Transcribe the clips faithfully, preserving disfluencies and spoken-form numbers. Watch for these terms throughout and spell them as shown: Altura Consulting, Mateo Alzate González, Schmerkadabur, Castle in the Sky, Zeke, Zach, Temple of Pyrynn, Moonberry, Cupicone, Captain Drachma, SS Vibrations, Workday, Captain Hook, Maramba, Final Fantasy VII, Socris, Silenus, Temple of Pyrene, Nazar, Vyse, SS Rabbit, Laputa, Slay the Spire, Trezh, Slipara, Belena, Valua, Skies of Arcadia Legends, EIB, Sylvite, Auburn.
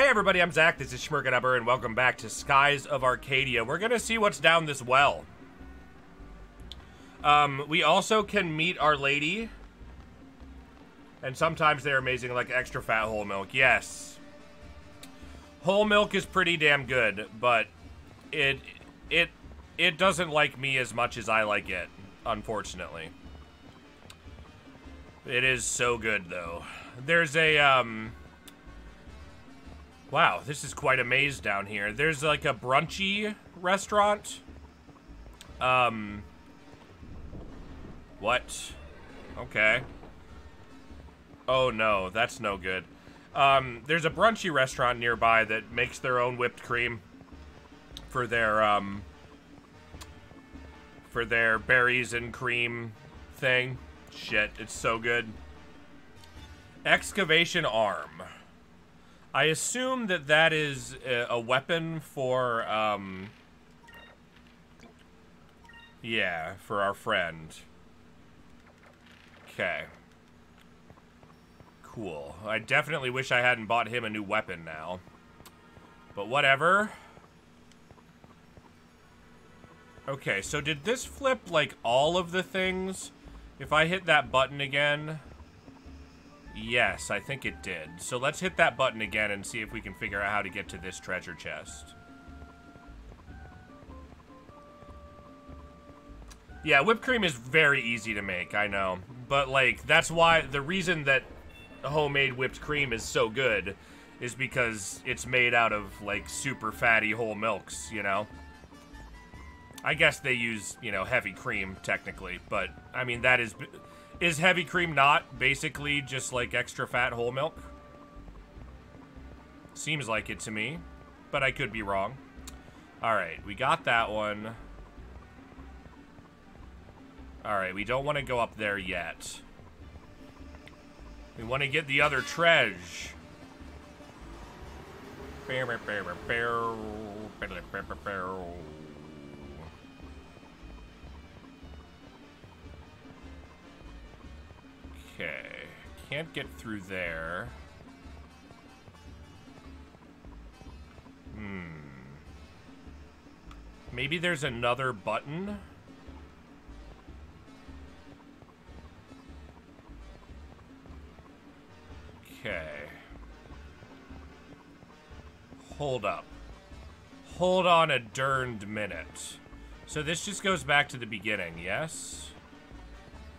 Hey everybody, I'm Zach, this is Schmerkadabur, and welcome back to Skies of Arcadia. We're gonna see what's down this well. Um, we also can meet Our Lady. And sometimes they're amazing, like extra fat whole milk. Yes. Whole milk is pretty damn good, but it, it, it doesn't like me as much as I like it, unfortunately. It is so good, though. There's a, um... wow, this is quite a maze down here. There's like a brunchy restaurant. Um... What? Okay. Oh no, that's no good. Um, there's a brunchy restaurant nearby that makes their own whipped cream for their, um... for their berries and cream thing. Shit, it's so good. Excavation arm. I assume that that is a weapon for, um... yeah, for our friend. Okay. Cool. I definitely wish I hadn't bought him a new weapon now. But whatever. Okay, so did this flip, like, all of the things? If I hit that button again... yes, I think it did. So let's hit that button again and see if we can figure out how to get to this treasure chest. Yeah, whipped cream is very easy to make, I know. But, like, that's why... the reason that homemade whipped cream is so good is because it's made out of, like, super fatty whole milks, you know? I guess they use, you know, heavy cream, technically. But, I mean, that is... is heavy cream not basically just, like, extra fat whole milk? Seems like it to me, but I could be wrong. Alright, we got that one. Alright, we don't want to go up there yet. We want to get the other treasure. Okay, can't get through there. Hmm. Maybe there's another button? Okay. Hold up. Hold on a darned minute. So this just goes back to the beginning, yes?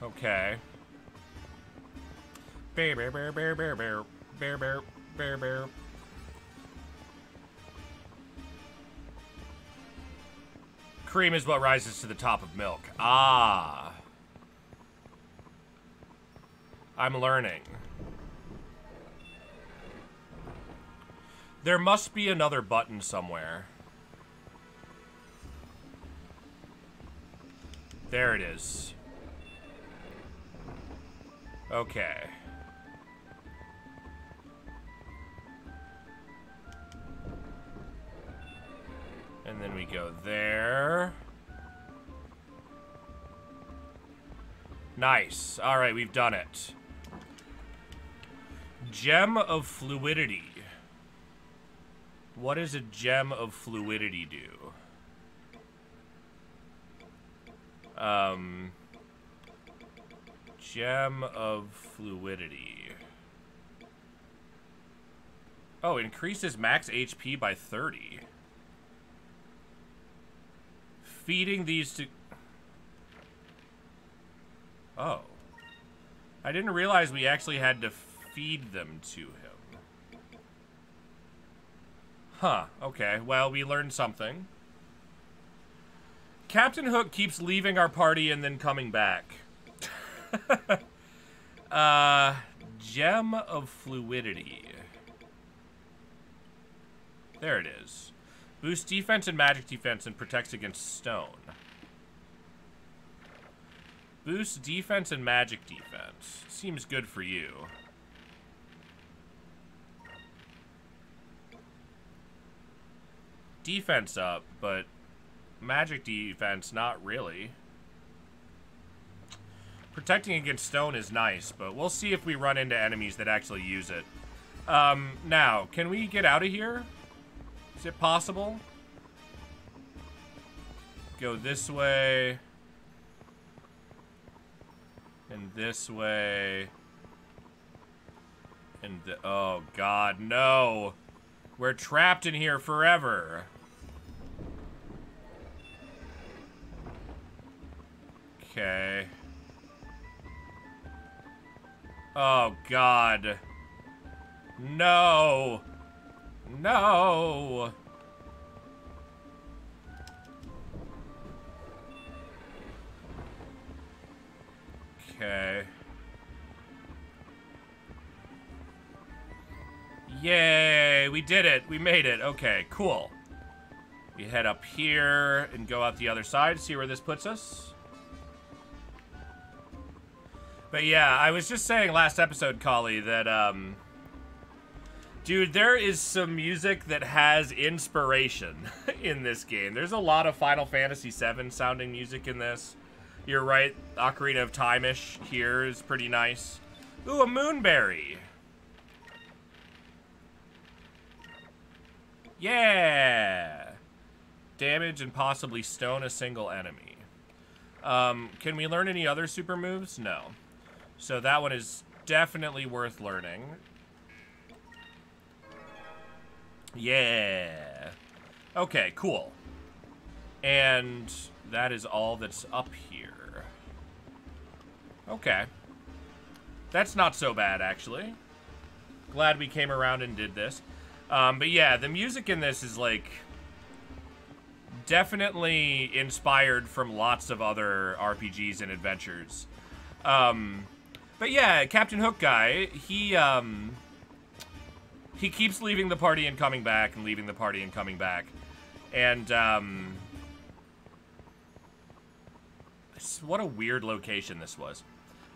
Okay. Bear, bear, bear, bear, bear, bear, bear, bear, bear, bear. Cream is what rises to the top of milk. Ah. I'm learning. There must be another button somewhere. There it is. Okay. And then we go there. Nice. All right, we've done it. Gem of Fluidity. What does a Gem of Fluidity do? Um, Gem of Fluidity. Oh, increases max H P by thirty. Feeding these to... oh. I didn't realize we actually had to feed them to him. Huh. Okay. Well, we learned something. Captain Hook keeps leaving our party and then coming back. uh, Gem of Fluidity. There it is. Boosts defense and magic defense and protects against stone. Boosts defense and magic defense. Seems good for you. Defense up, but magic defense, not really. Protecting against stone is nice, but we'll see if we run into enemies that actually use it. Um, now, can we get out of here? Is it possible? Go this way. And this way. And the, oh god, no. We're trapped in here forever. Okay. Oh god. No. No. Okay. Yay, we did it. We made it. Okay, cool. We head up here and go out the other side, see where this puts us. But yeah, I was just saying last episode, Colly, that, um... dude, there is some music that has inspiration in this game. There's a lot of Final Fantasy seven sounding music in this. You're right, Ocarina of Time-ish here is pretty nice. Ooh, a Moonberry! Yeah! Damage and possibly stone a single enemy. Um, can we learn any other super moves? No. So that one is definitely worth learning. Yeah. Okay, cool. And that is all that's up here. Okay. That's not so bad, actually. Glad we came around and did this. Um, but yeah, the music in this is like... definitely inspired from lots of other R P Gs and adventures. Um, but yeah, Captain Hook guy, he, um, he keeps leaving the party and coming back and leaving the party and coming back. And, um, what a weird location this was.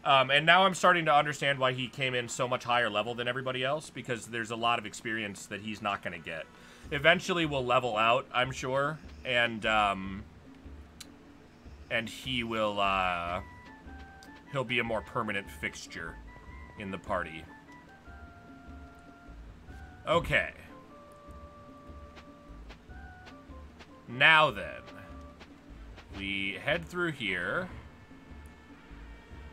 Um, and now I'm starting to understand why he came in so much higher level than everybody else, because there's a lot of experience that he's not going to get. Eventually we'll level out, I'm sure, and um, and he will uh, he'll be a more permanent fixture in the party. Okay. Now then, we head through here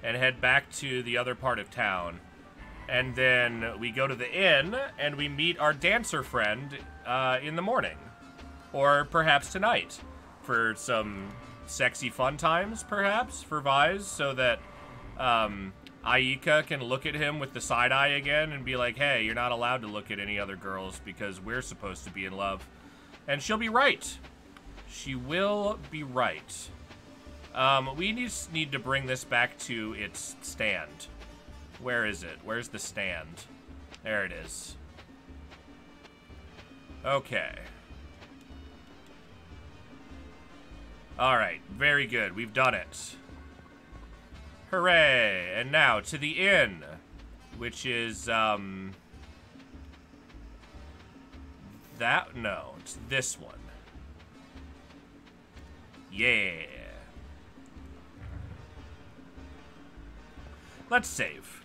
and head back to the other part of town. And then we go to the inn, and we meet our dancer friend uh, in the morning. Or perhaps tonight. For some sexy fun times, perhaps, for Vyse, so that um, Aika can look at him with the side eye again and be like, hey, you're not allowed to look at any other girls because we're supposed to be in love. And she'll be right. She will be right. Um, we just need to bring this back to its stand. Where is it? Where's the stand? There it is. Okay. Alright, very good. We've done it. Hooray! And now to the inn, which is, um... that? No, it's this one. Yeah. Let's save.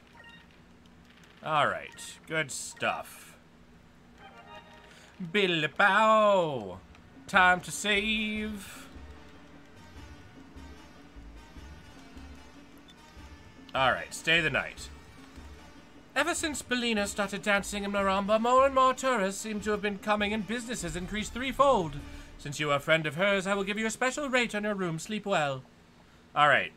Alright, good stuff. Billy-bow! Time to save! Alright, stay the night. Ever since Bellina started dancing in Maramba, more and more tourists seem to have been coming and business has increased threefold. Since you are a friend of hers, I will give you a special rate on your room. Sleep well. Alright.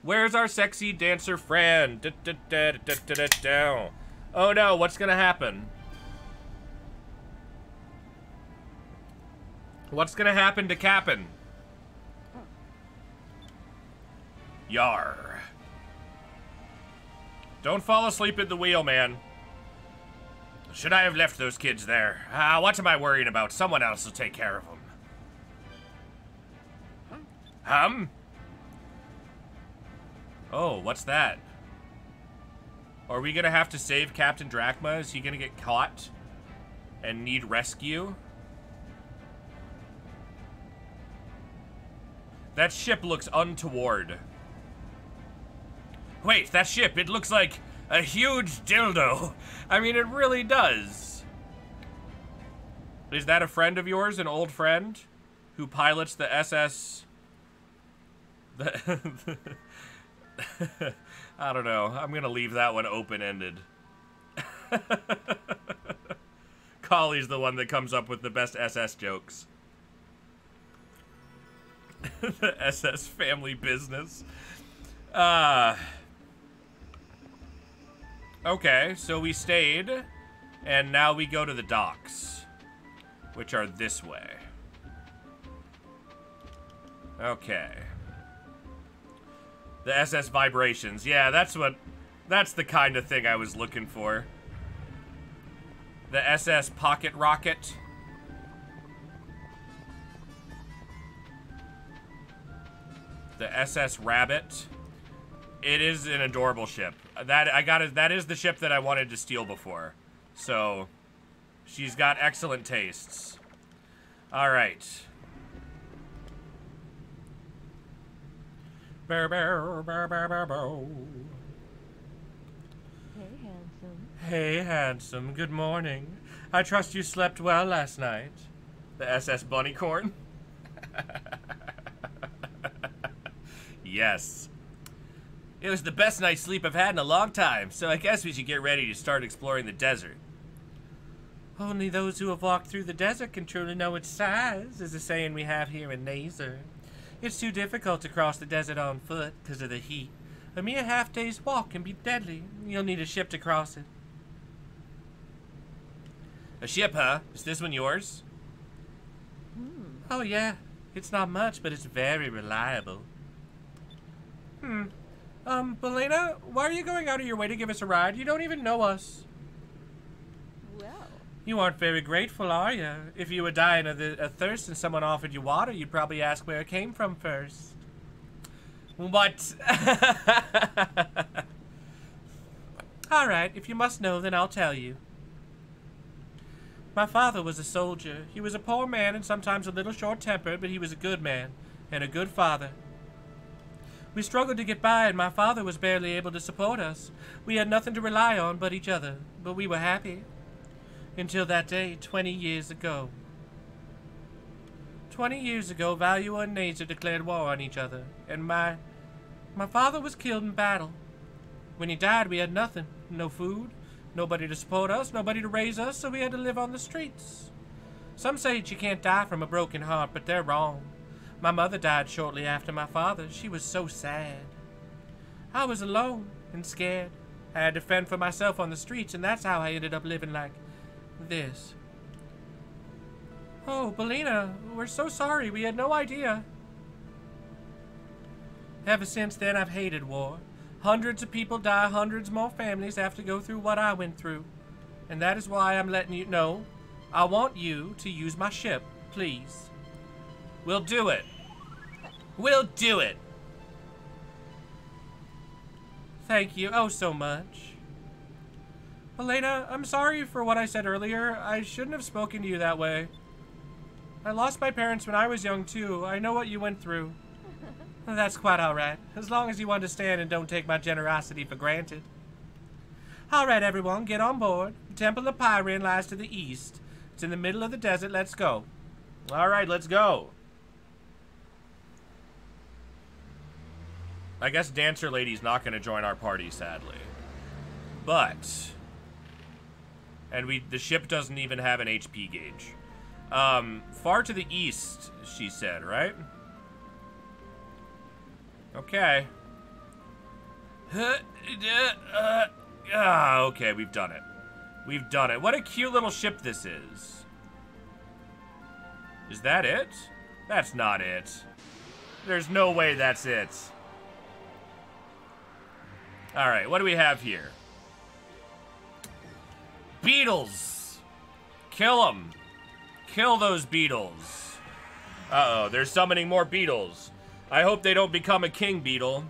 Where's our sexy dancer friend? Da, da, da, da, da, da, da. Oh no, what's gonna happen? What's gonna happen to Cap'n? Yar. Don't fall asleep at the wheel, man. Should I have left those kids there? Ah, what am I worrying about? Someone else will take care of them. Hum? Oh, what's that? Are we gonna have to save Captain Drachma? Is he gonna get caught and need rescue? That ship looks untoward. Wait, that ship, it looks like a huge dildo. I mean, it really does. Is that a friend of yours, an old friend, who pilots the S S... The... I don't know. I'm gonna leave that one open-ended. Colly's the one that comes up with the best S S jokes. The S S family business. Uh, okay, so we stayed, and now we go to the docks, which are this way. Okay. The S S Vibrations. Yeah, that's what... That's the kind of thing I was looking for. The S S Pocket Rocket. The S S Rabbit. It is an adorable ship. That I got. That is the ship that I wanted to steal before. So, she's got excellent tastes. All right. Bow, bow, bow, bow, bow, bow. Hey, handsome. Hey, handsome. Good morning. I trust you slept well last night. The S S Bunnycorn. Yes. It was the best night's sleep I've had in a long time, so I guess we should get ready to start exploring the desert. Only those who have walked through the desert can truly know its size, is a saying we have here in Nazar. It's too difficult to cross the desert on foot because of the heat. A mere half day's walk can be deadly. You'll need a ship to cross it. A ship, huh? Is this one yours? Hmm. Oh, yeah. It's not much, but it's very reliable. Hmm. Um, Belena, why are you going out of your way to give us a ride? You don't even know us. Well. You aren't very grateful, are you? If you were dying of the, a thirst and someone offered you water, you'd probably ask where it came from first. What? All right, if you must know, then I'll tell you. My father was a soldier. He was a poor man and sometimes a little short-tempered, but he was a good man and a good father. We struggled to get by, and my father was barely able to support us. We had nothing to rely on but each other, but we were happy. Until that day, twenty years ago. twenty years ago, Valua and Nazar declared war on each other, and my my father was killed in battle. When he died, we had nothing. No food, nobody to support us, nobody to raise us, so we had to live on the streets. Some say that you can't die from a broken heart, but they're wrong. My mother died shortly after my father. She was so sad. I was alone and scared. I had to fend for myself on the streets, and that's how I ended up living like this. Oh, Bellina, we're so sorry. We had no idea. Ever since then, I've hated war. Hundreds of people die. Hundreds more families have to go through what I went through. And that is why I'm letting you know. I want you to use my ship, please. We'll do it. We'll do it. Thank you oh so much. Belena, I'm sorry for what I said earlier. I shouldn't have spoken to you that way. I lost my parents when I was young, too. I know what you went through. That's quite all right. As long as you understand and don't take my generosity for granted. All right, everyone, get on board. The Temple of Pyrene lies to the east. It's in the middle of the desert. Let's go. All right, let's go. I guess Dancer Lady's not going to join our party, sadly. But, and we the ship doesn't even have an H P gauge. Um, far to the east, she said, right? Okay. Ah, okay, we've done it. We've done it. What a cute little ship this is. Is that it? That's not it. There's no way that's it. All right, what do we have here? Beetles! Kill them! Kill those beetles! Uh-oh, they're summoning more beetles. I hope they don't become a king beetle.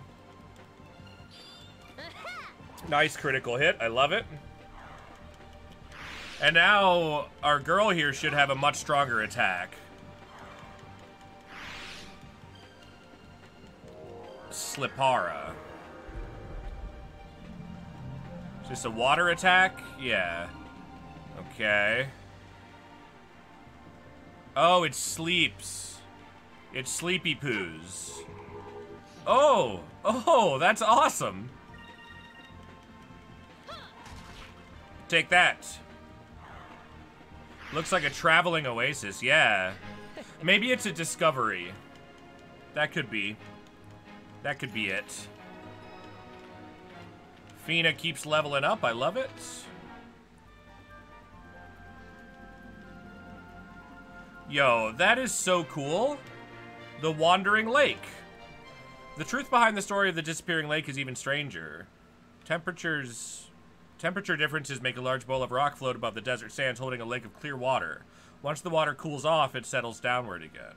Nice critical hit, I love it. And now, our girl here should have a much stronger attack. Slipara. Just a water attack? Yeah. Okay. Oh, it sleeps. It's sleepy poos. Oh! Oh, that's awesome! Take that. Looks like a traveling oasis, yeah. Maybe it's a discovery. That could be. That could be it. Fina keeps leveling up, I love it. Yo, that is so cool. The Wandering Lake. The truth behind the story of the disappearing lake is even stranger. Temperatures, temperature differences make a large bowl of rock float above the desert sands holding a lake of clear water. Once the water cools off, it settles downward again.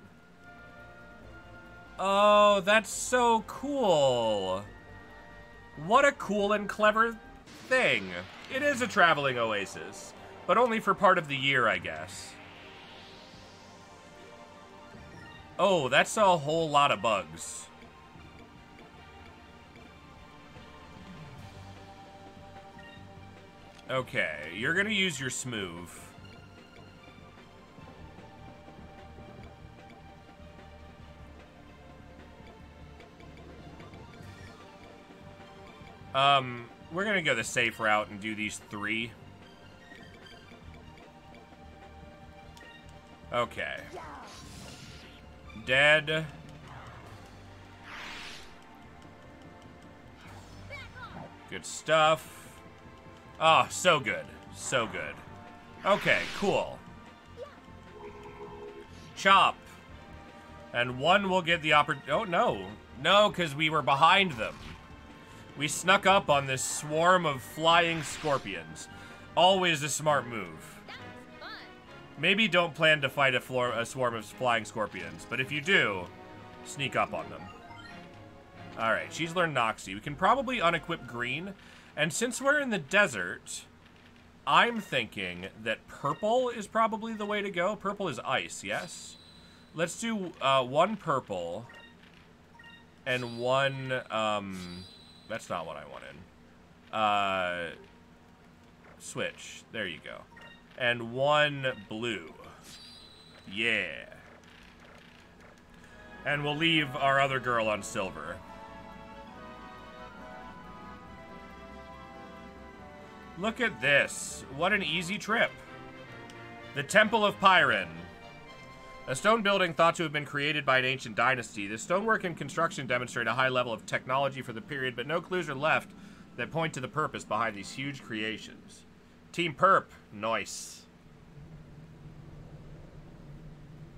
Oh, that's so cool. What a cool and clever thing. It is a traveling oasis, but only for part of the year, I guess. Oh, that's a whole lot of bugs. Okay, you're gonna use your smooth. Um, we're gonna go the safe route and do these three. Okay. Dead. Good stuff. Oh, so good. So good. Okay, cool. Chop. And one will get the oppor- Oh, no. No, because we were behind them. We snuck up on this swarm of flying scorpions. Always a smart move. Maybe don't plan to fight a, floor, a swarm of flying scorpions, but if you do, sneak up on them. Alright, she's learned Noxie. We can probably unequip green, and since we're in the desert, I'm thinking that purple is probably the way to go. Purple is ice, yes? Let's do uh, one purple and one... Um, that's not what I wanted. Uh, switch. There you go. And one blue. Yeah. And we'll leave our other girl on silver. Look at this. What an easy trip. The Temple of Pyrynn. A stone building thought to have been created by an ancient dynasty. The stonework and construction demonstrate a high level of technology for the period, but no clues are left that point to the purpose behind these huge creations. Team Perp. Nice.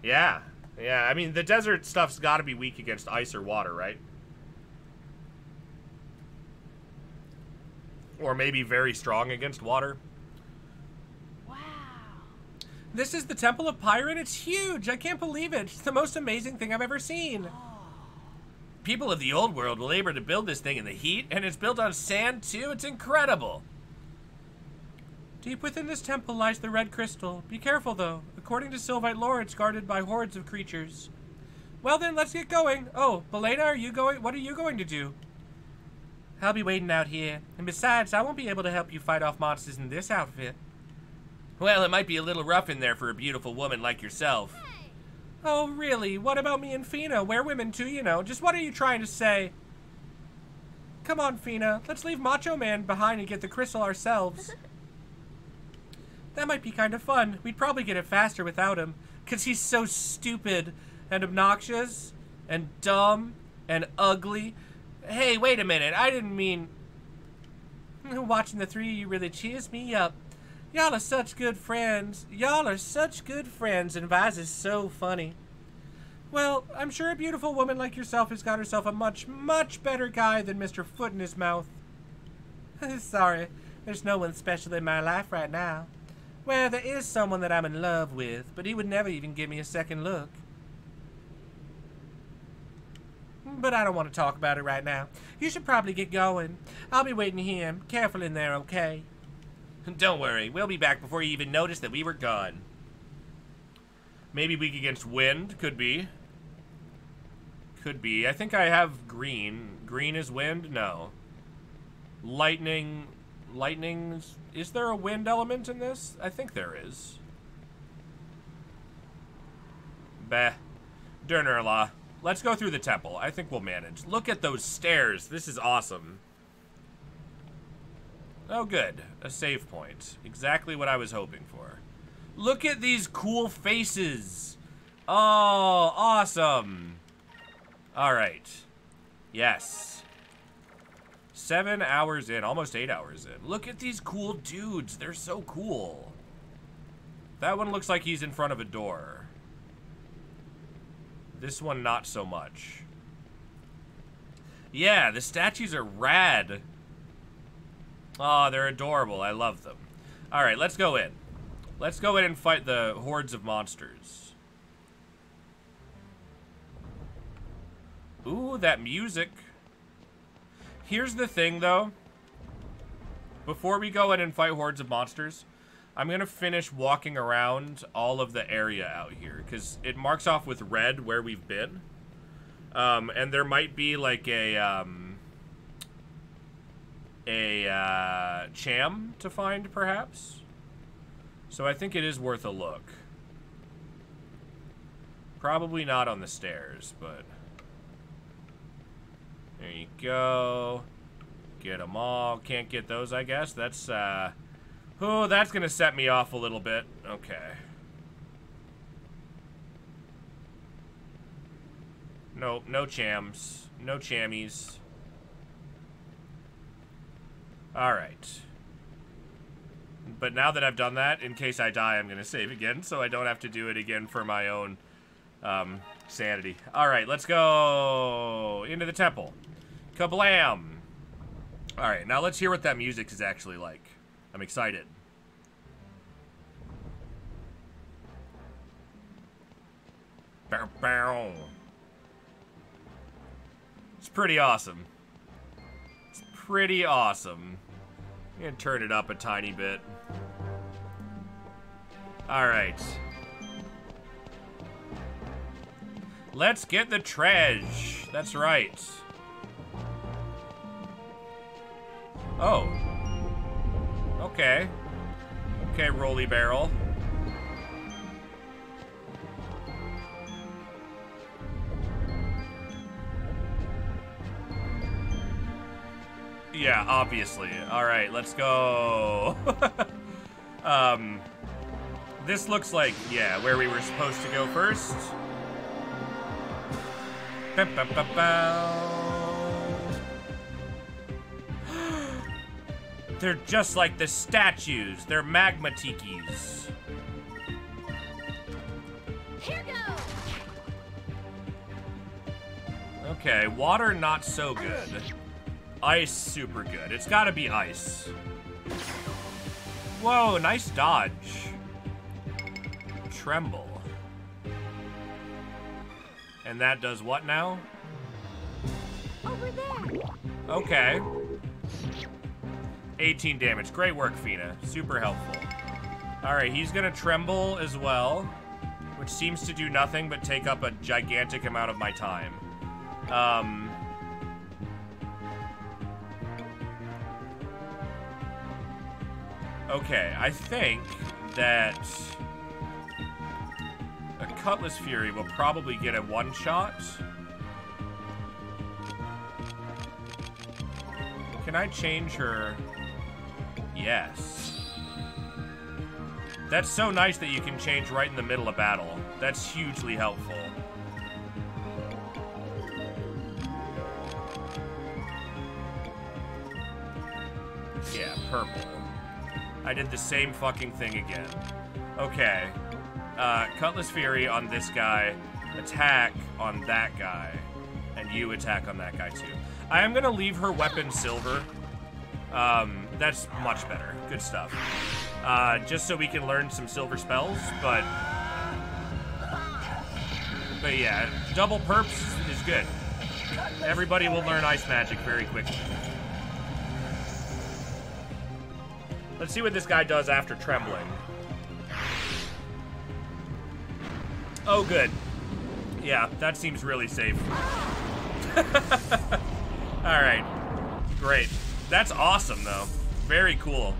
Yeah. Yeah, I mean, the desert stuff's got to be weak against ice or water, right? Or maybe very strong against water. Wow. This is the Temple of Pyrene. It's huge. I can't believe it. It's the most amazing thing I've ever seen. Oh. People of the old world labored to build this thing in the heat, and it's built on sand, too. It's incredible. Deep within this temple lies the red crystal. Be careful, though. According to Sylvite lore, it's guarded by hordes of creatures. Well, then, let's get going. Oh, Belena, are you going? What are you going to do? I'll be waiting out here. And besides, I won't be able to help you fight off monsters in this outfit. Well, it might be a little rough in there for a beautiful woman like yourself. Hey. Oh, really? What about me and Fina? We're women, too, you know. Just what are you trying to say? Come on, Fina. Let's leave Macho Man behind and get the crystal ourselves. That might be kind of fun. We'd probably get it faster without him, because he's so stupid and obnoxious and dumb and ugly. Hey, wait a minute. I didn't mean... Watching the three of you really cheers me up. Y'all are such good friends. Y'all are such good friends, and Vyse is so funny. Well, I'm sure a beautiful woman like yourself has got herself a much, much better guy than Mister Foot in his mouth. Sorry, there's no one special in my life right now. Well, there is someone that I'm in love with, but he would never even give me a second look. But I don't want to talk about it right now. You should probably get going. I'll be waiting here. Careful in there, okay? Don't worry. We'll be back before you even notice that we were gone. Maybe weak against wind. Could be. Could be. I think I have green. Green is wind? No. Lightning. lightnings. Is there a wind element in this? I think there is. Bah. Durnerla. Let's go through the temple. I think we'll manage. Look at those stairs. This is awesome. Oh, good. A save point. Exactly what I was hoping for. Look at these cool faces. Oh, awesome. All right. Yes. Seven hours in. Almost eight hours in. Look at these cool dudes. They're so cool. That one looks like he's in front of a door. This one, not so much. Yeah, the statues are rad. Oh, they're adorable. I love them. All right, let's go in. Let's go in and fight the hordes of monsters. Ooh, that music. Here's the thing, though. Before we go in and fight hordes of monsters, I'm gonna finish walking around all of the area out here, because it marks off with red where we've been. Um, and there might be like a, um, a, uh, cham to find, perhaps. So I think it is worth a look. Probably not on the stairs, but... There you go. Get them all. Can't get those, I guess. That's, uh... Oh, that's gonna set me off a little bit. Okay. Nope, no chams. No chammies. Alright. But now that I've done that, in case I die, I'm gonna save again, so I don't have to do it again for my own um, sanity. Alright, let's go into the temple. Kablam! Alright, now let's hear what that music is actually like. I'm excited. Bow, bow. It's pretty awesome. It's pretty awesome. I'm gonna turn it up a tiny bit. All right. Let's get the treasure. That's right. Oh. Okay. Okay, Rolly Barrel. Yeah, obviously. All right, let's go. um, this looks like, yeah, where we were supposed to go first. Ba -ba -ba -ba. They're just like the statues. They're magma tikis. Here goes. Okay, water not so good. Ice super good. It's gotta be ice. Whoa, nice dodge. Tremble. And that does what now? Over there. Okay. eighteen damage. Great work, Fina. Super helpful. All right, he's gonna tremble as well, which seems to do nothing but take up a gigantic amount of my time. Um, okay, I think that a Cutlass Fury will probably get a one-shot. Can I change her... Yes. That's so nice that you can change right in the middle of battle. That's hugely helpful. Yeah, purple. I did the same fucking thing again. Okay. Uh, Cutlass Fury on this guy. Attack on that guy. And you attack on that guy too. I am gonna leave her weapon silver. Um... That's much better. Good stuff. Uh, just so we can learn some silver spells, but... But yeah, double perps is good. Everybody will learn ice magic very quickly. Let's see what this guy does after trembling. Oh, good. Yeah, that seems really safe. Alright. Great. That's awesome, though. Very cool.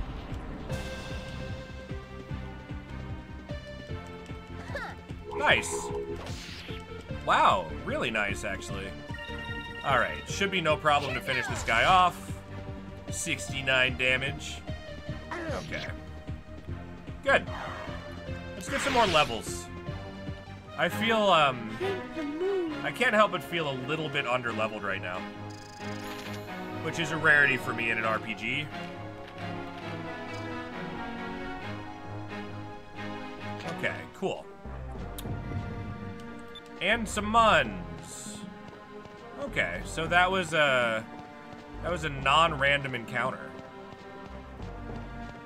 Nice. Wow, really nice, actually. All right, should be no problem to finish this guy off. sixty-nine damage. Okay. Good. Let's get some more levels. I feel, um... I can't help but feel a little bit under-leveled right now. Which is a rarity for me in an R P G. Okay, cool. And some muns. Okay, so that was a... That was a non-random encounter.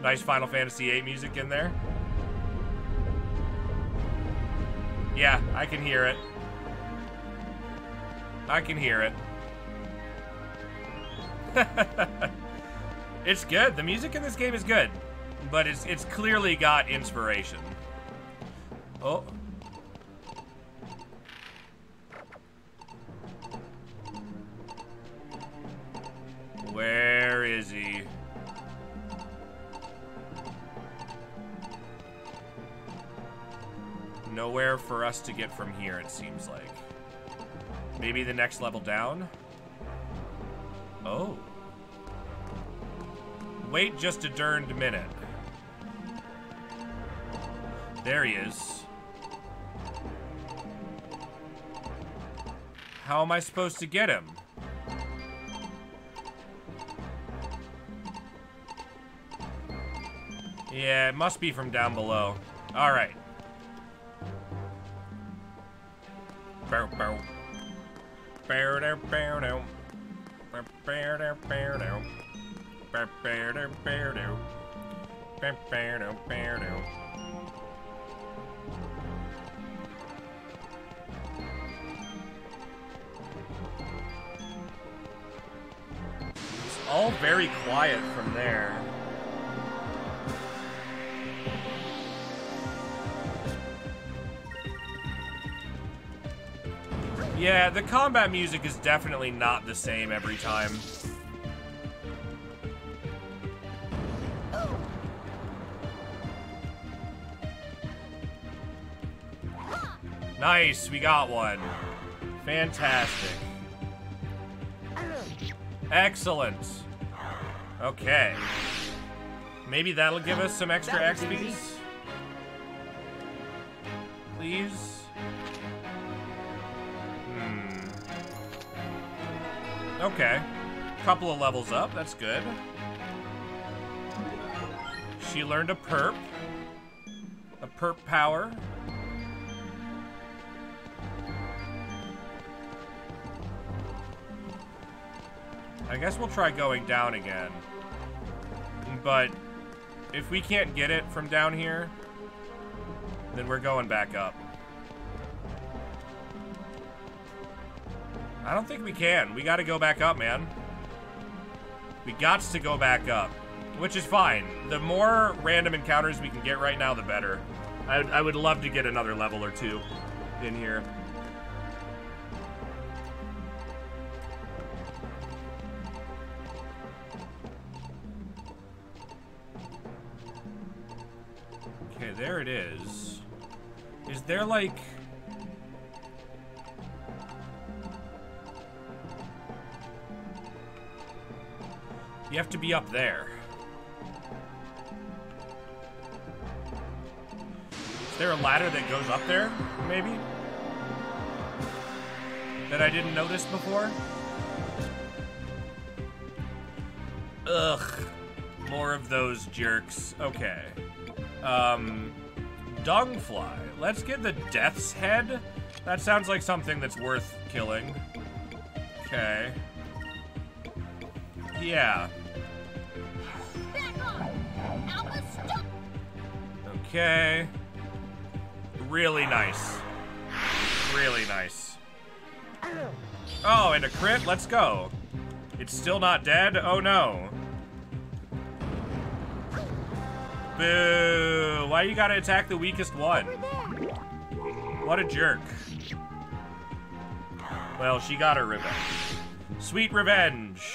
Nice Final Fantasy eight music in there. Yeah, I can hear it. I can hear it. It's good. The music in this game is good. But it's it's clearly got inspiration. Oh. Where is he? Nowhere for us to get from here, it seems like. Maybe the next level down? Oh. Wait just a darned minute. There he is. How am I supposed to get him? Yeah, it must be from down below. All right. Bow, bow. Bow, down, bow, down. Bow, down, bow, down. Bow, down, bow, down. Bow, down, bow, down. It's all very quiet from there. Yeah, the combat music is definitely not the same every time. Nice, we got one. Fantastic. Excellent. Okay. Maybe that'll give us some extra X P. Please. Okay. Couple of levels up. That's good. She learned a perp. A perp power. I guess we'll try going down again. But if we can't get it from down here, then we're going back up. I don't think we can. We gotta go back up, man. We gots to go back up, which is fine. The more random encounters we can get right now, the better. I, I would love to get another level or two in here. Okay, there it is. Is there like... You have to be up there. Is there a ladder that goes up there, maybe? That I didn't notice before? Ugh. More of those jerks. Okay. Um, Dungfly. Let's get the Death's Head. That sounds like something that's worth killing. Okay. Yeah. Okay. Really nice. Really nice. Oh, and a crit? Let's go. It's still not dead? Oh, no. Boo. Why you gotta attack the weakest one? What a jerk. Well, she got her revenge. Sweet revenge.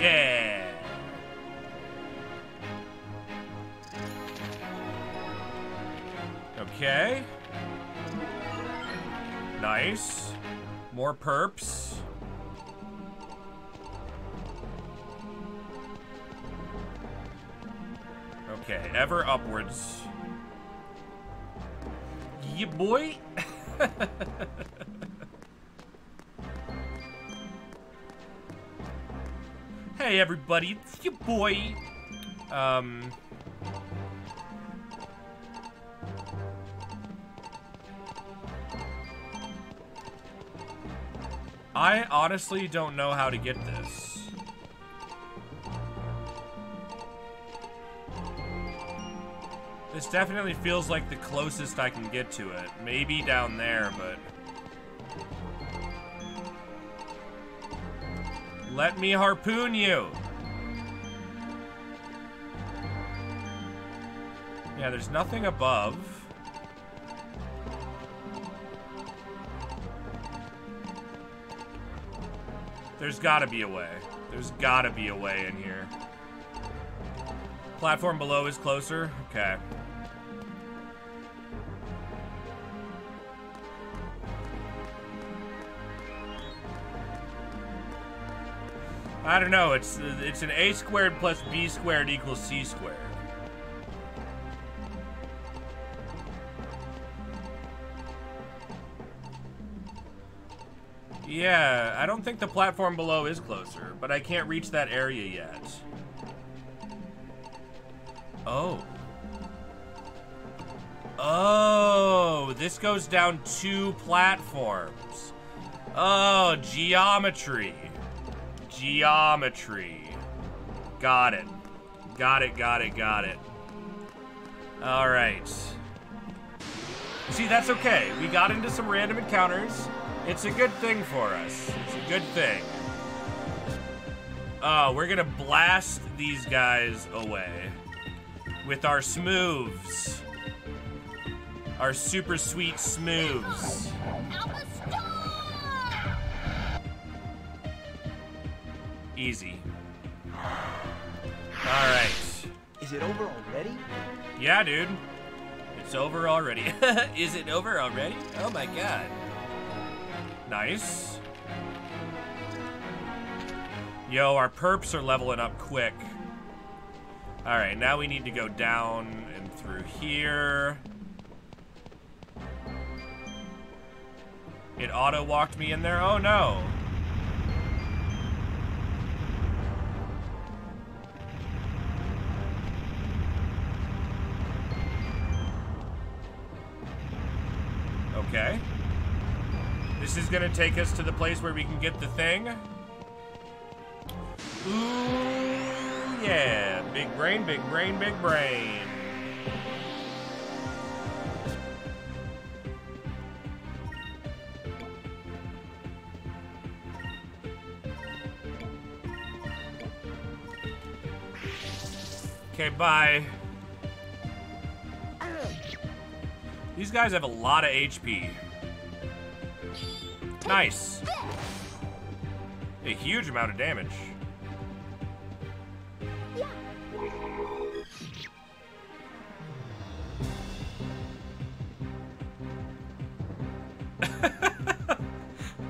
Yeah. Okay. Nice. More perps. Okay, ever upwards. Yeah, boy. Hey, everybody, it's your boy. Um. I honestly don't know how to get this. This definitely feels like the closest I can get to it. Maybe down there, but... Let me harpoon you! Yeah, there's nothing above. There's gotta be a way. There's gotta be a way in here. Platform below is closer? Okay. I don't know, it's it's an A squared plus B squared equals C squared. Yeah, I don't think the platform below is closer, but I can't reach that area yet. Oh. Oh, this goes down two platforms. Oh, geometry. Geometry. Got it. Got it, got it, got it. Alright. See, that's okay. We got into some random encounters. It's a good thing for us. It's a good thing. Oh, we're gonna blast these guys away. With our smooves. Our super sweet smooves. Easy. All right. Is it over already? Yeah, dude. It's over already. Is it over already? Oh my god. Nice. Yo, our perps are leveling up quick. All right, now we need to go down and through here. It auto-walked me in there? Oh no. Okay. This is gonna take us to the place where we can get the thing. Ooh, yeah. Big brain, big brain, big brain. Okay, bye. These guys have a lot of H P. Nice. A huge amount of damage.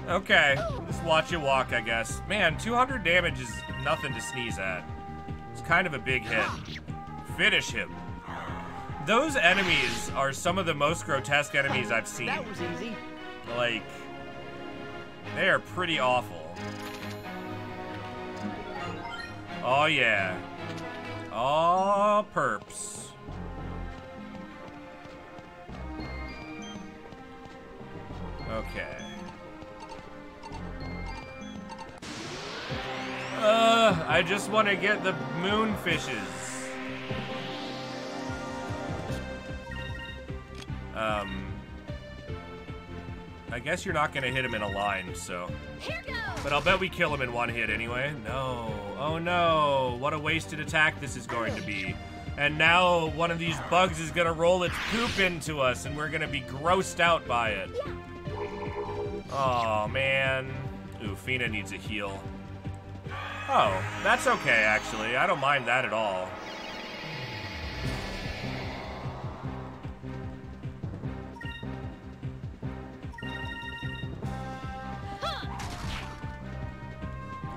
Okay, just watch you walk, I guess. Man, two hundred damage is nothing to sneeze at. It's kind of a big hit. Finish him. Those enemies are some of the most grotesque enemies I've seen. That was easy. Like, they are pretty awful. Oh, yeah. Oh, perps. Okay. Uh, I just want to get the moonfishes. Um, I guess you're not gonna hit him in a line, so. But I'll bet we kill him in one hit anyway. No. Oh no. What a wasted attack this is going to be. And now one of these bugs is gonna roll its poop into us and we're gonna be grossed out by it. Oh man. Ooh, Fina needs a heal. Oh, that's okay actually. I don't mind that at all.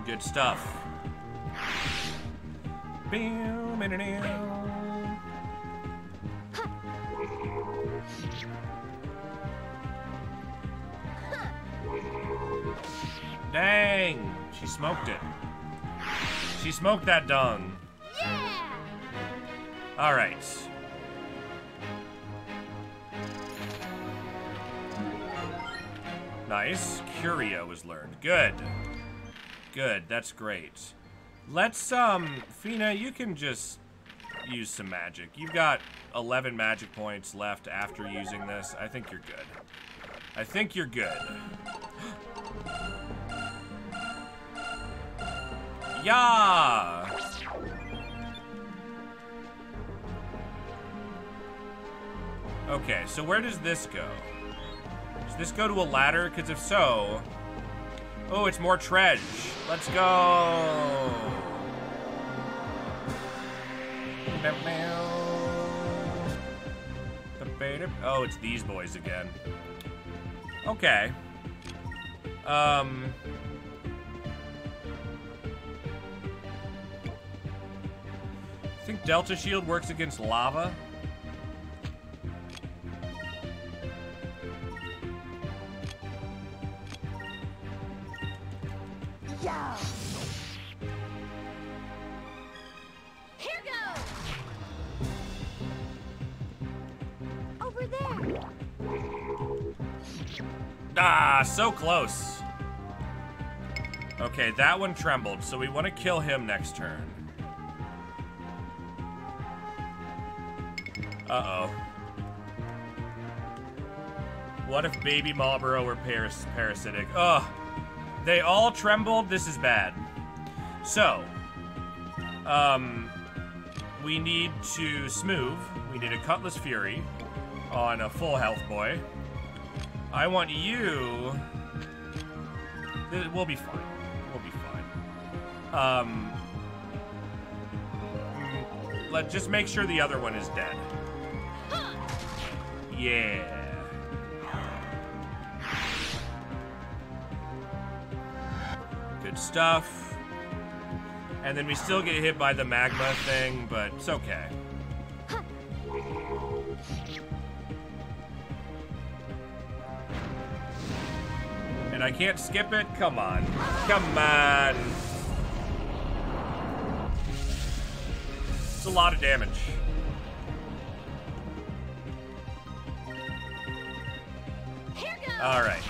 Good stuff. Dang! She smoked it. She smoked that dung. Yeah. All right. Nice. Curio was learned. Good. Good. That's great. Let's, um, Fina, you can just use some magic. You've got eleven magic points left after using this. I think you're good. I think you're good. Yeah! Okay, so where does this go? Does this go to a ladder? Because if so... Oh, it's more Tredge. Let's go! Oh, it's these boys again. Okay. Um... I think Delta Shield works against lava. Yeah. Here goes. Over there. Ah, so close. Okay, that one trembled, so we want to kill him next turn. Uh-oh. What if Baby Marlboro were paras parasitic? Ugh. They all trembled. This is bad. So, um, we need to smooth. We need a Cutlass Fury on a full health boy. I want you... We'll be fine. We'll be fine. Um, let just make sure the other one is dead. Yeah. Good stuff. And then we still get hit by the magma thing, but it's okay. And I can't skip it? Come on. Come on. It's a lot of damage. All right.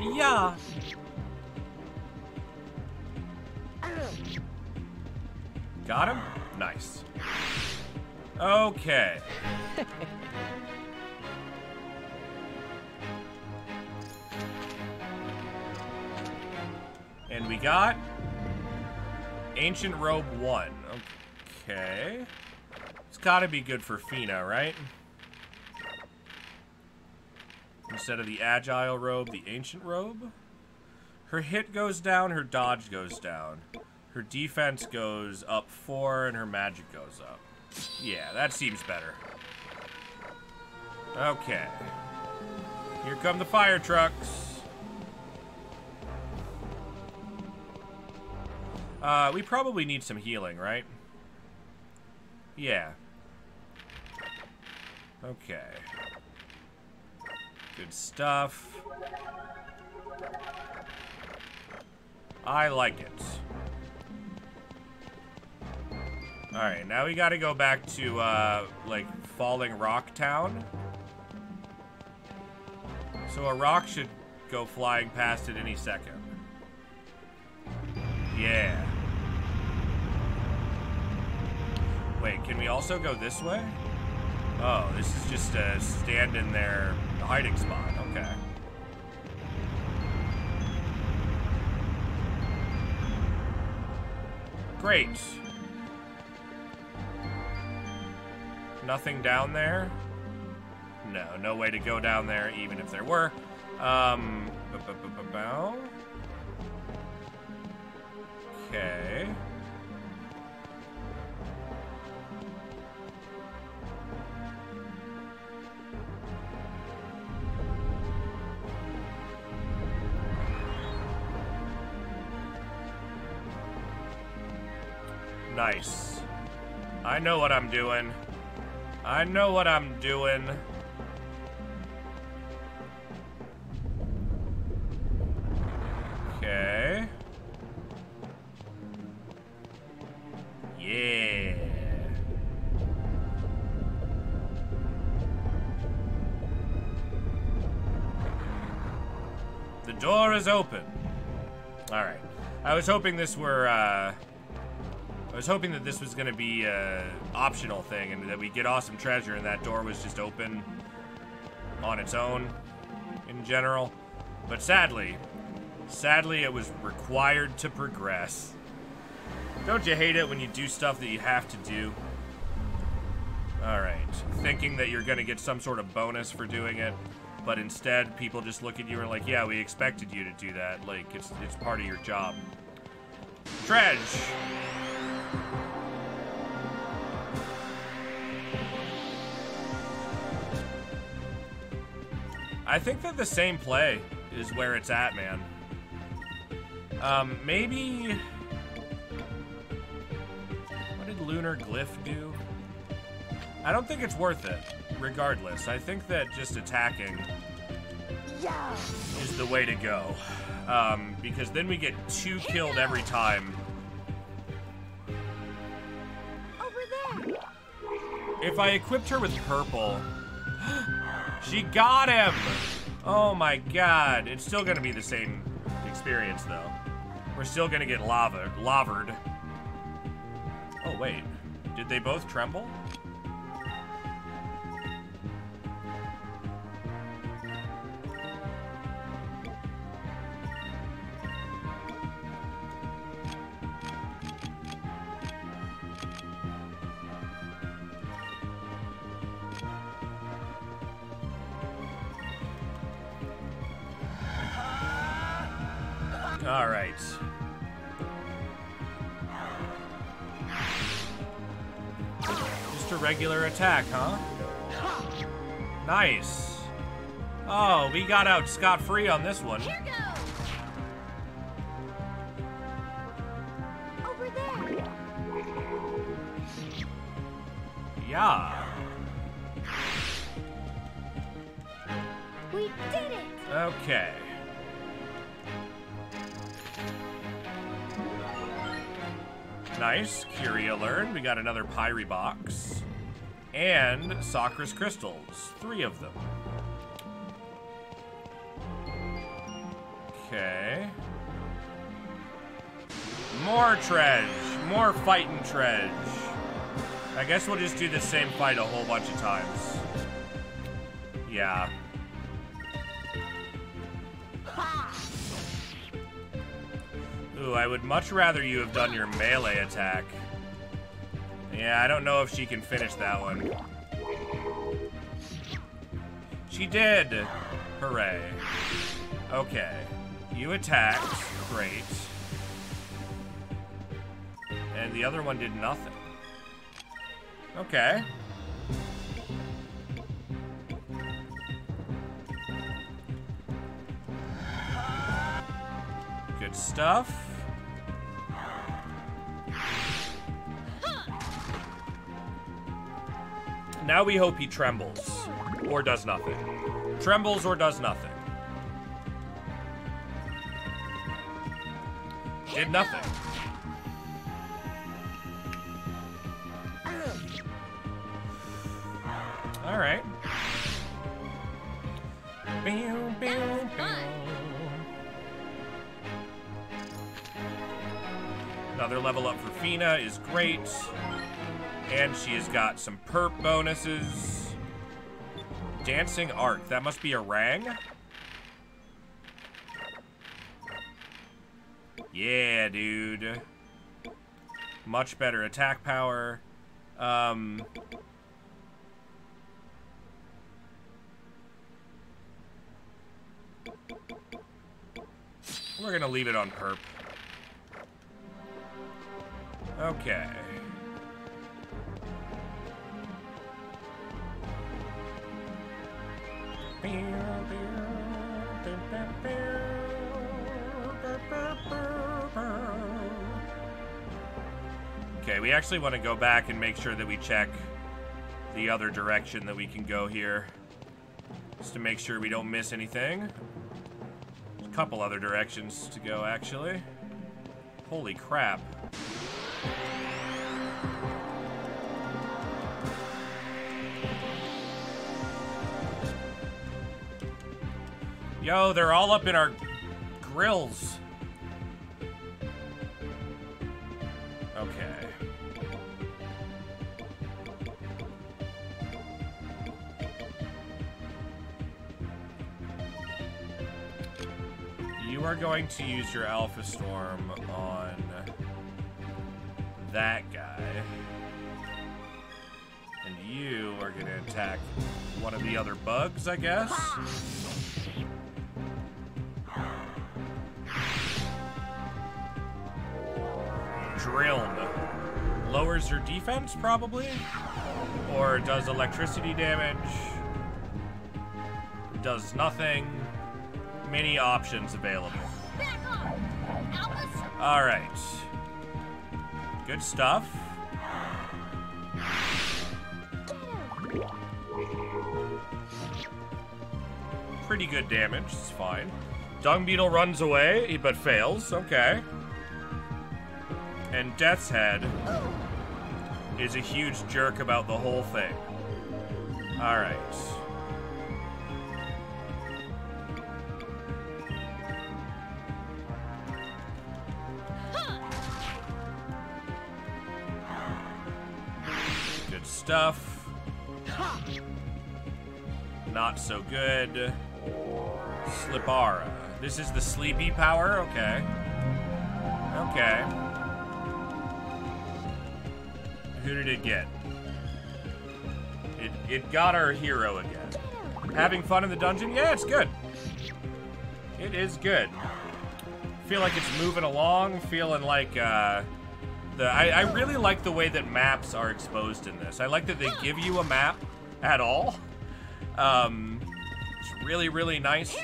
Yeah. Yeah. Got him? Nice. Okay. And we got Ancient Robe one. Okay. It's gotta be good for Fina, right? Instead of the Agile Robe, the Ancient Robe. Her hit goes down, her dodge goes down. Her defense goes up four, and her magic goes up. Yeah, that seems better. Okay. Here come the fire trucks. Uh, we probably need some healing, right? Yeah. Okay. Good stuff. I like it. Alright, now we gotta go back to, uh, like, Falling Rock Town. So a rock should go flying past at any second. Yeah. Wait, can we also go this way? Oh, this is just a stand in there hiding spot. Okay. Great. Nothing down there? No, no way to go down there, even if there were. Um, b-b-b-b-bow. Okay. Nice. I know what I'm doing. I know what I'm doing. Okay. Yeah. The door is open. Alright. I was hoping this were, uh... I was hoping that this was going to be an optional thing and that we get awesome treasure and that door was just open on its own in general. But sadly, sadly it was required to progress. Don't you hate it when you do stuff that you have to do? Alright, thinking that you're going to get some sort of bonus for doing it, but instead people just look at you and are like, yeah, we expected you to do that. Like, it's, it's part of your job. Treasure! I think that the same play is where it's at, man. Um, maybe... What did Lunar Glyph do? I don't think it's worth it, regardless. I think that just attacking yeah. is the way to go. Um, because then we get two killed every time. Over there. If I equipped her with purple... She got him! Oh my god. It's still gonna be the same experience, though. We're still gonna get lava lavered. Oh, wait. Did they both tremble? All right. Just a regular attack, huh? Nice. Oh, we got out scot-free on this one. Here goes. Over there. Yeah. We did it. Okay. Nice. Curia learned. We got another Pyre box. And Socris crystals. Three of them. Okay. More Trezh. More fighting Trezh. I guess we'll just do the same fight a whole bunch of times. Yeah. Ooh, I would much rather you have done your melee attack. Yeah, I don't know if she can finish that one. She did! Hooray. Okay. You attacked. Great. And the other one did nothing. Okay. Good stuff. Now we hope he trembles, or does nothing. Trembles or does nothing. Did nothing. All right. Boom, boom, boom. Another level up for Fina is great. And she has got some perp bonuses. Dancing Arc. That must be a rang. Yeah, dude. Much better attack power. Um... We're gonna leave it on perp. Okay. Okay, we actually want to go back and make sure that we check the other direction that we can go here. Just to make sure we don't miss anything. There's a couple other directions to go, actually. Holy crap. Yo, they're all up in our grills. Okay. You are going to use your Alpha Storm on that guy. And you are going to attack one of the other bugs, I guess. Drilled. Lowers your defense, probably? Or does electricity damage? Does nothing. Many options available. Alright. Good stuff. Pretty good damage, it's fine. Dung Beetle runs away, but fails, okay. And Death's Head is a huge jerk about the whole thing. All right. Good stuff. Not so good. Slibara. This is the sleepy power? Okay. Okay. Who did it get? It, it got our hero again. Having fun in the dungeon? Yeah, it's good. It is good. Feel like it's moving along, feeling like, uh, the, I, I really like the way that maps are exposed in this. I like that they give you a map at all. Um, it's really, really nice.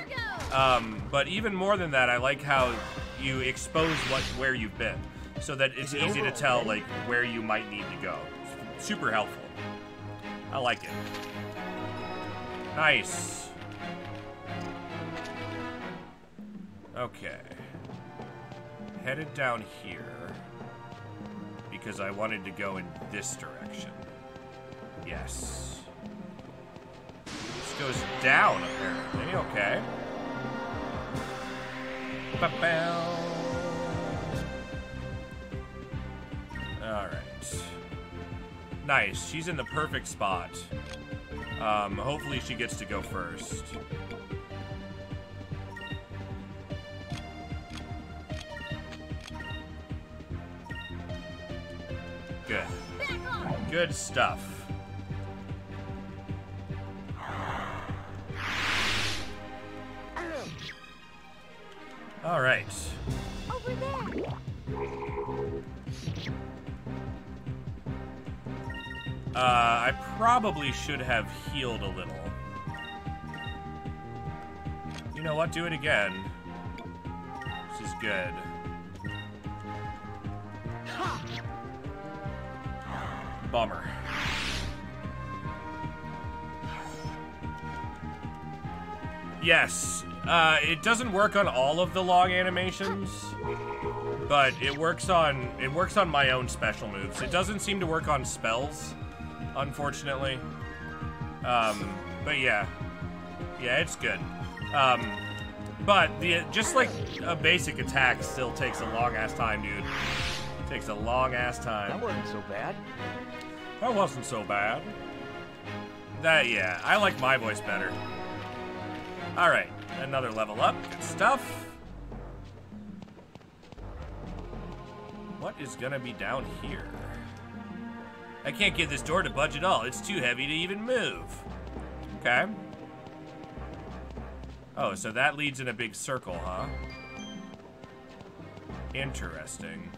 Um, but even more than that, I like how you expose what where you've been. So that it's easy to tell, like, where you might need to go. Super helpful. I like it. Nice. Okay. Headed down here. Because I wanted to go in this direction. Yes. This goes down, apparently. Okay. Ba-bow. Alright. Nice. She's in the perfect spot. Um, hopefully she gets to go first. Good. Good stuff. Alright. Over there. Uh, I probably should have healed a little. You know what? Do it again. This is good. Bummer. Yes. Uh, it doesn't work on all of the long animations, but it works on it works on my own special moves. It doesn't seem to work on spells. Unfortunately. Um, but yeah. Yeah, it's good. Um, but the just like a basic attack still takes a long-ass time, dude. It takes a long-ass time. That wasn't so bad. That wasn't so bad. That, yeah. I like my voice better. Alright. Another level up. Good stuff. What is gonna be down here? I can't get this door to budge at all. It's too heavy to even move. Okay. Oh, so that leads in a big circle, huh? Interesting.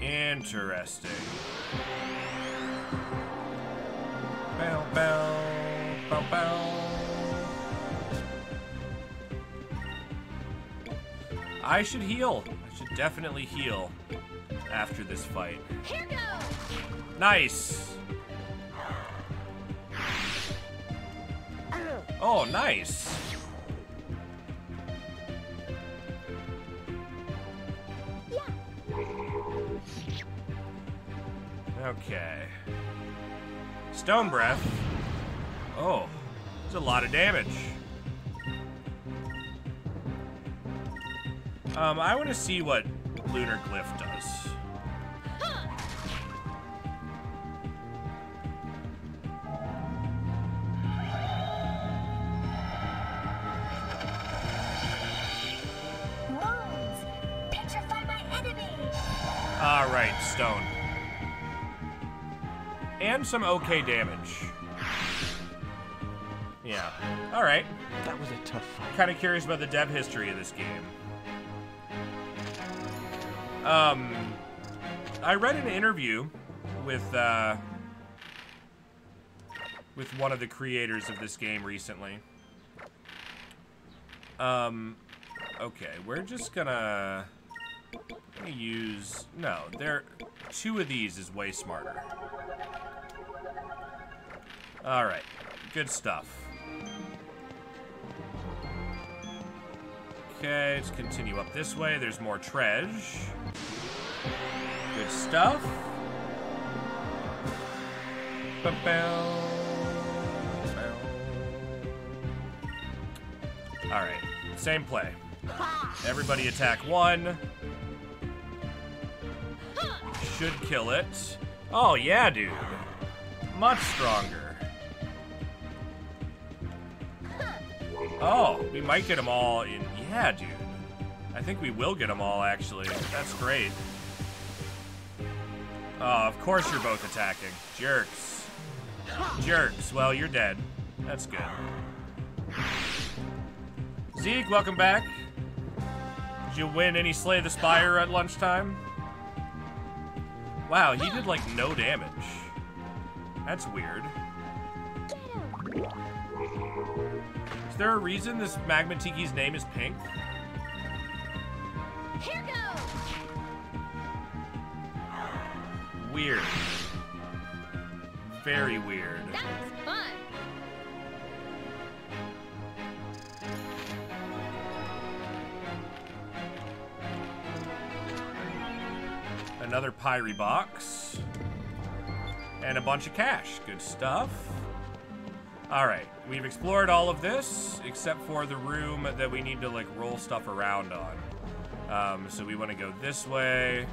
Interesting. Bow, bow, bow, bow. I should heal. I should definitely heal. after this fight. Here goes. Nice. Oh, nice. Okay. Stone Breath. Oh, that's a lot of damage. Um, I want to see what Lunar Glyph does. Alright, stone. And some okay damage. Yeah. Alright. That was a tough fight. Kind of curious about the dev history of this game. Um, I read an interview with, uh, with one of the creators of this game recently. Um, okay, we're just gonna... I'm gonna use no. There, two of these is way smarter. All right, good stuff. Okay, let's continue up this way. There's more treasure. Good stuff. Ba-bow. All right, same play. Everybody attack one. Should kill it. Oh, yeah, dude. Much stronger. Oh, we might get them all in. Yeah, dude. I think we will get them all, actually. That's great. Oh, of course you're both attacking. Jerks. Jerks. Well, you're dead. That's good. Zeke, welcome back. Did you win any Slay the Spire at lunchtime? Wow, he did, like, no damage. That's weird. Is there a reason this Magma Tiki's name is pink? Here goes. Weird. Very weird. That was fun. Another Pyre box. And a bunch of cash. Good stuff. Alright. We've explored all of this, except for the room that we need to, like, roll stuff around on. Um, so we want to go this way,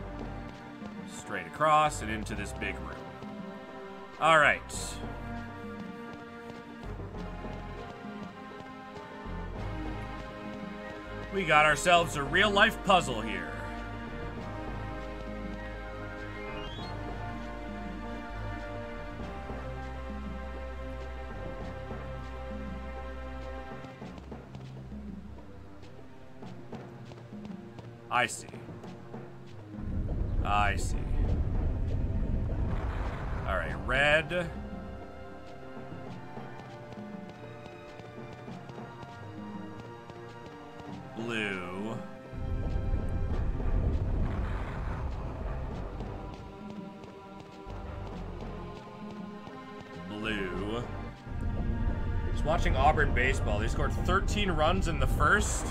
straight across, and into this big room. Alright. We got ourselves a real-life puzzle here. I see. I see. Alright, red. Blue. Blue. Just watching Auburn baseball. They scored thirteen runs in the first.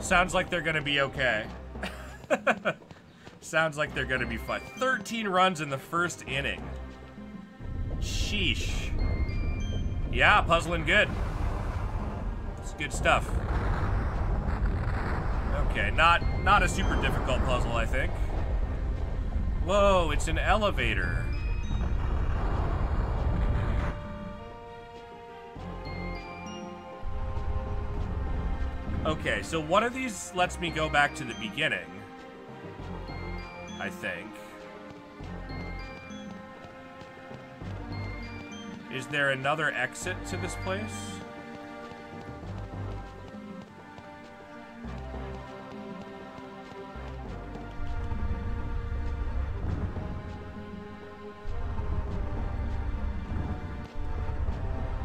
Sounds like they're gonna be okay. Sounds like they're gonna be fun. thirteen runs in the first inning. Sheesh. Yeah, puzzling good. It's good stuff. Okay, not not a super difficult puzzle, I think. Whoa, it's an elevator. Okay, so one of these lets me go back to the beginning, I think. Is there another exit to this place?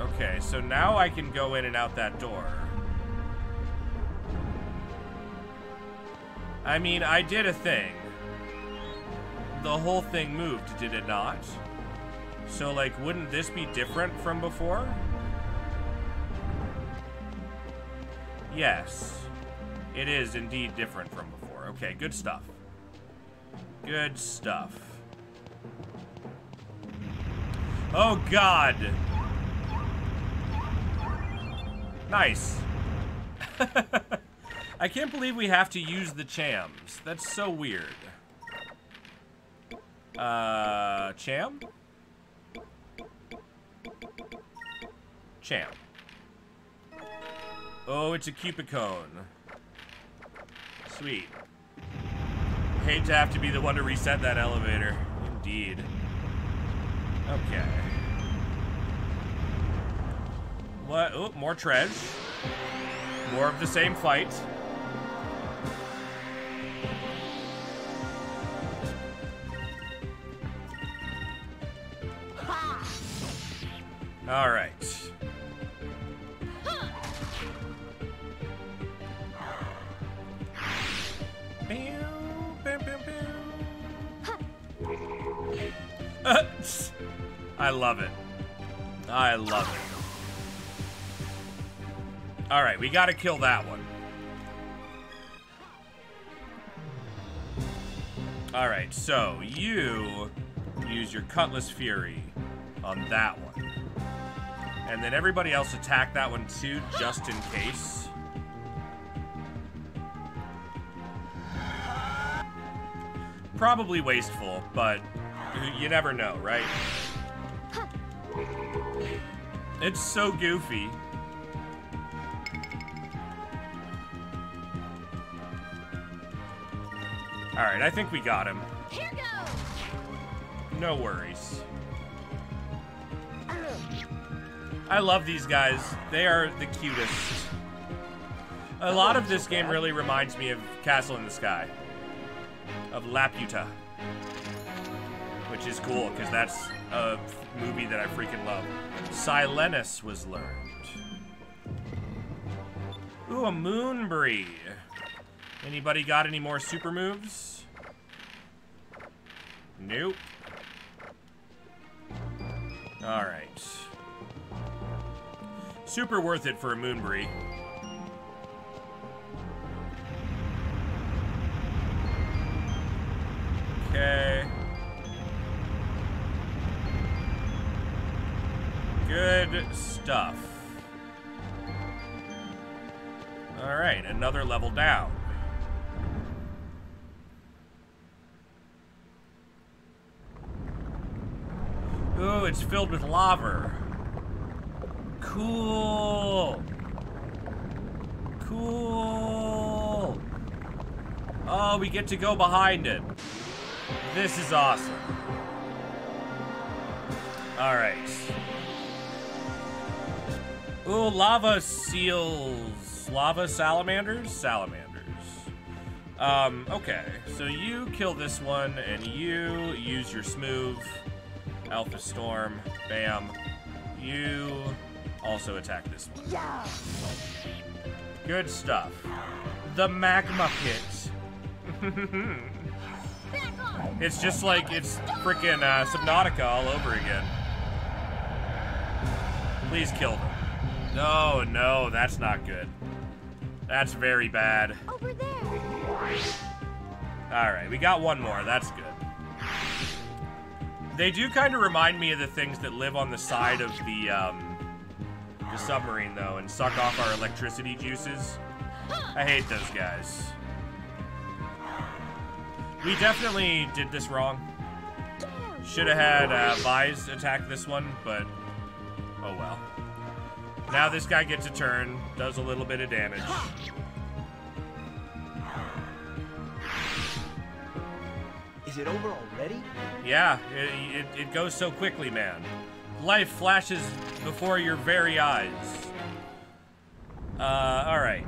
Okay, so now I can go in and out that door. I mean, I did a thing. the whole thing moved, did it not? So, like, wouldn't this be different from before? Yes. It is indeed different from before. Okay, good stuff. Good stuff. Oh, God! Nice. I can't believe we have to use the chams. That's so weird. Uh, cham? Cham. Oh, it's a Cupicone. Sweet. Hate to have to be the one to reset that elevator. Indeed. Okay. What? Oh, more Trez. More of the same fight. All right. I love it. I love it. All right, we gotta kill that one. All right, so you use your Cutlass Fury on that one. And then everybody else attack that one too, just in case. Probably wasteful, but you never know, right? It's so goofy. All right, I think we got him. Here goes. No worries. I love these guys. They are the cutest. A lot of this game really reminds me of Castle in the Sky, of Laputa, which is cool because that's a movie that I freaking love. Silenus was learned. Ooh, a Moonbree. Anybody got any more super moves? Nope. All right. Super worth it for a Moonbree. Okay. Good stuff. All right, another level down. Ooh, it's filled with lava. Cool. Cool. Oh, we get to go behind it. This is awesome. All right. Ooh, lava seals. Lava salamanders? Salamanders. Um, okay. So you kill this one, and you use your smooth. Alpha Storm. Bam. You also attack this one. Yeah. Good stuff. The magma pit. It's just like, it's frickin' uh, Subnautica all over again. Please kill them. No, no, that's not good. That's very bad. Over there. All right, we got one more. That's good. They do kind of remind me of the things that live on the side of the, um, the submarine, though, and suck off our electricity juices. I hate those guys. We definitely did this wrong. Should have had uh, Vyse attack this one, but oh well. Now this guy gets a turn, does a little bit of damage. Is it over already? Yeah, it, it, it goes so quickly, man. Life flashes before your very eyes. Uh, all right,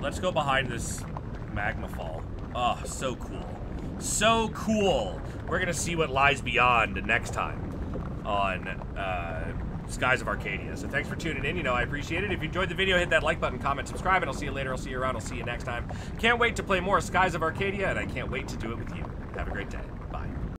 let's go behind this magma fall. Oh, so cool. So cool. We're gonna see what lies beyond next time on, uh, Skies of Arcadia. So thanks for tuning in. You know, I appreciate it. If you enjoyed the video, hit that like button, comment, subscribe, and I'll see you later. I'll see you around. I'll see you next time. Can't wait to play more Skies of Arcadia, and I can't wait to do it with you. Have a great day.